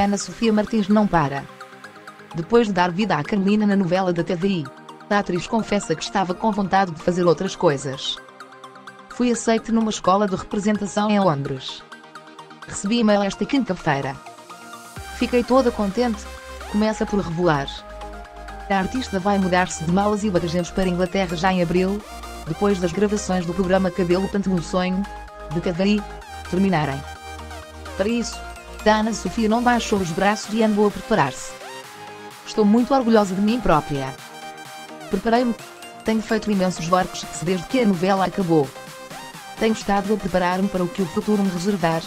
Ana Sofia Martins não para. Depois de dar vida à Carolina na novela da TVI, a atriz confessa que estava com vontade de fazer outras coisas. Fui aceite numa escola de representação em Londres. Recebi e-mail esta quinta-feira. Fiquei toda contente, começa por revelar. A artista vai mudar-se de malas e bagagens para a Inglaterra já em abril, depois das gravações do programa Cabelo Pantene - O Sonho, de TVI, terminarem. Para isso, Ana Sofia não baixou os braços e andou a preparar-se. Estou muito orgulhosa de mim própria. Preparei-me, tenho feito imensos workshops desde que a novela acabou. Tenho estado a preparar-me para o que o futuro me reservar,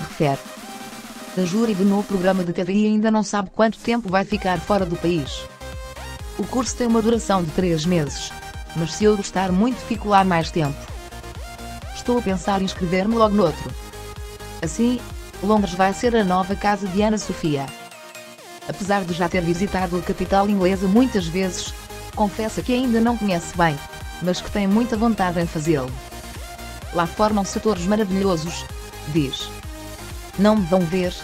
refere. A júri do novo programa de TVI ainda não sabe quanto tempo vai ficar fora do país. O curso tem uma duração de 3 meses, mas se eu gostar muito fico lá mais tempo. Estou a pensar em inscrever-me logo noutro. Assim, Londres vai ser a nova casa de Ana Sofia. Apesar de já ter visitado a capital inglesa muitas vezes, confessa que ainda não conhece bem, mas que tem muita vontade em fazê-lo. Lá formam-se atores maravilhosos, diz. Não me vão ver,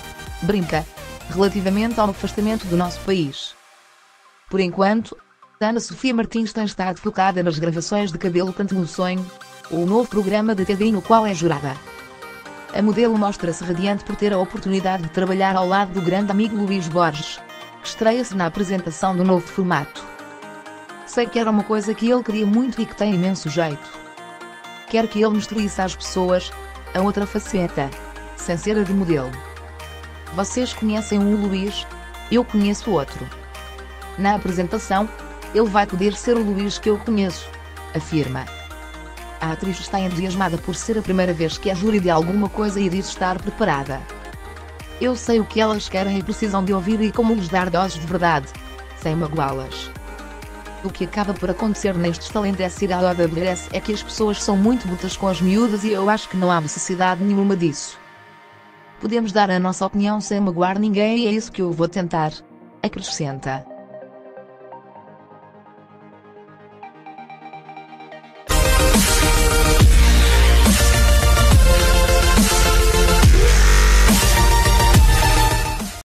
brinca, relativamente ao afastamento do nosso país. Por enquanto, Ana Sofia Martins tem estado focada nas gravações de Cabelo Pantene - O Sonho, o novo programa da TVI no qual é jurada. A modelo mostra-se radiante por ter a oportunidade de trabalhar ao lado do grande amigo Luís Borges, que estreia-se na apresentação do novo formato. Sei que era uma coisa que ele queria muito e que tem imenso jeito. Quero que ele mostrasse às pessoas a outra faceta, sem ser a de modelo. Vocês conhecem um Luís, eu conheço outro. Na apresentação, ele vai poder ser o Luís que eu conheço, afirma. A atriz está entusiasmada por ser a primeira vez que é júri de alguma coisa e diz estar preparada. Eu sei o que elas querem e precisam de ouvir e como lhes dar doses de verdade, sem magoá-las. O que acaba por acontecer nestes talentos é se ir à OWS é que as pessoas são muito brutas com as miúdas e eu acho que não há necessidade nenhuma disso. Podemos dar a nossa opinião sem magoar ninguém e é isso que eu vou tentar, acrescenta.